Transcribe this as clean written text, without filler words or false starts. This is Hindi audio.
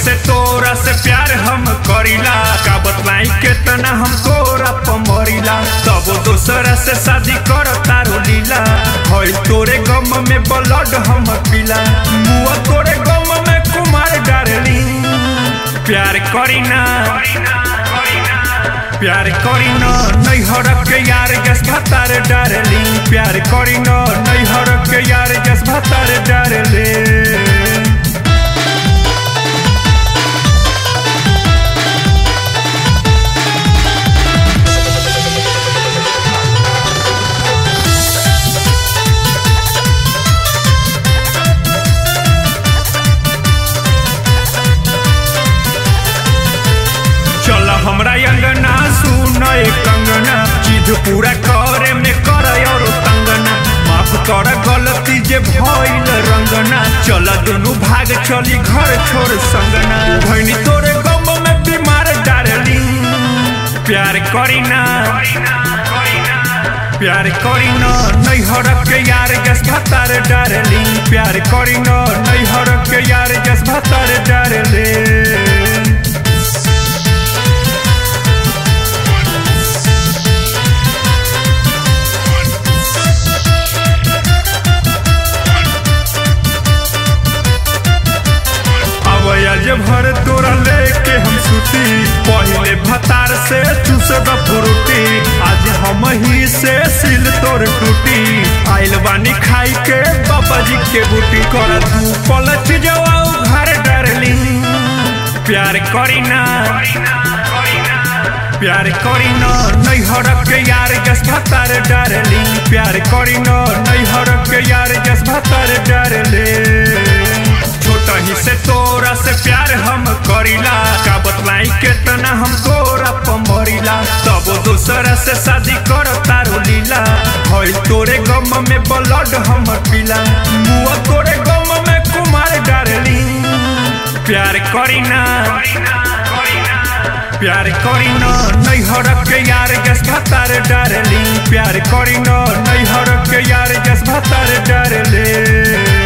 से तोरा से प्यार हम करीला का बतलाई कितना हम तोरा पमरीला तब दूसरा से शादी कर तारो लीला होई तोरे गम में ब्लड हम पीला मुआ तोरे गम में कुमार डारली प्यार करीना प्यार करीना नहीं हरक के यार गैस भातार डारली प्यार करीना नहीं हरक के यार गैस भातार डारली हमरा अंगना सुना एक अंगना चीज पूरा करे में कर और तंगना माफ कर गलती जे भइल रंगना चल दोनों भाग चली घर छोड़ संगना भैनी तोरे गम में बीमार डारली प्यार करीना प्यार करीना नहीं हरक के यार गैस भातार डारली प्यार करीना नहीं हरक के यार गैस भातार डारली भर तोरा लेके हम सुती पहले भतार से चूसद फ्रूटी आज हम ही से सिल तोर टूटी आइल बानी खाई के बाबा जी के बूटी कर तू पलट जाओ घर डरली प्यार करीना प्यार करीना नहीं हरक के यार गैस भतार डरली प्यार करीना नहीं हरक के यार गैस भतार डरली छोटही से तोरा से प्यार हम करीला का बतलाई कितना हम तोरा पमरीला तब दूसरा से शादी कर तारो लीला होई तोरे गम में ब्लड हम पीला मुआ तोरे गम में कुमार डारली प्यार करीना प्यार करीना नहीं हरक के यार गैस भातार डारली प्यार करीना नहीं हरक के यार गैस भातार डारली।